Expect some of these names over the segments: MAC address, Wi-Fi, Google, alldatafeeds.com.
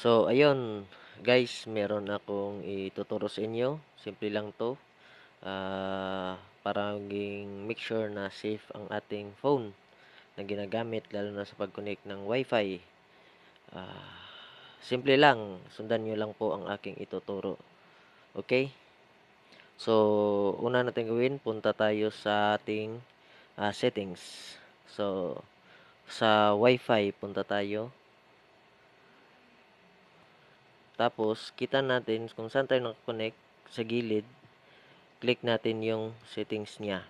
So, ayun guys, meron akong ituturo sa inyo. Simple lang to. Para maging make sure na safe ang ating phone na ginagamit, lalo na sa pag-connect ng Wi-Fi. Simple lang. Sundan nyo lang po ang aking ituturo. Okay? So, una natin gawin, punta tayo sa ating settings. So, sa Wi-Fi, punta tayo. Tapos, kita natin kung saan tayo nakakonect sa gilid. Click natin yung settings niya.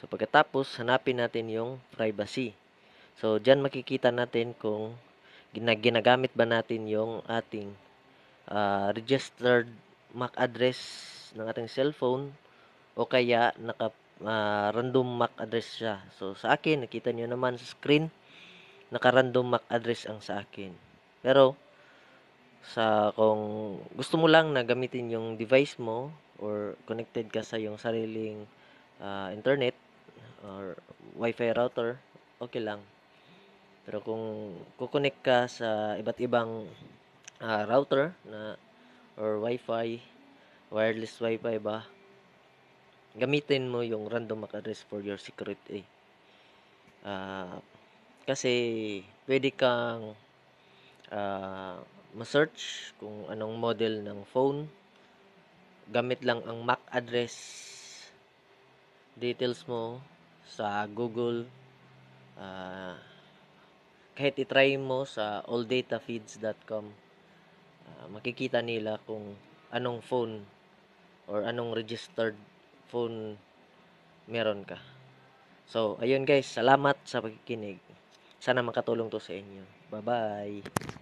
So, pagkatapos, hanapin natin yung privacy. So, dyan makikita natin kung ginagamit ba natin yung ating registered MAC address ng ating cellphone o kaya naka-random MAC address siya. So, sa akin, nakita nyo naman sa screen, naka-random MAC address ang sa akin. Pero, kung gusto mo lang na gamitin yung device mo or connected ka sa yung sariling internet or Wi-Fi router, okay lang. Pero kung kukonek ka sa iba't ibang router na or Wi-Fi, wireless Wi-Fi ba, gamitin mo yung random MAC address for your security. Kasi pwede kang ma-search kung anong model ng phone. Gamit lang ang MAC address details mo sa Google. Kahit itry mo sa alldatafeeds.com, makikita nila kung anong phone or anong registered phone meron ka. So, ayun guys, salamat sa pakikinig. Sana makatulong to sa inyo. Bye-bye!